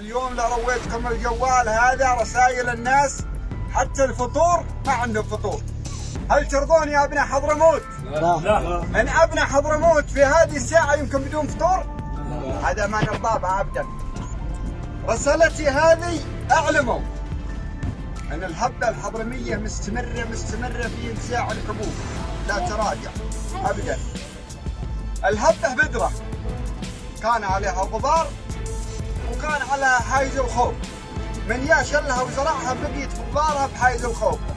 اليوم لو رويتكم الجوال هذا رسائل الناس حتى الفطور ما عندهم فطور. هل ترضون يا ابناء حضرموت؟ لا. من ابناء حضرموت في هذه الساعة يمكن بدون فطور؟ هذا ما نرضاه ابدا. رسالتي هذه اعلموا ان الحبة الحضرمية مستمرة في انتزاع الحبوب، لا تراجع ابدا. الحبة بذرة كان عليها غبار وكان على حايز الخوف، من ياشلها وزرعها بقيت غبارها بحايز الخوف.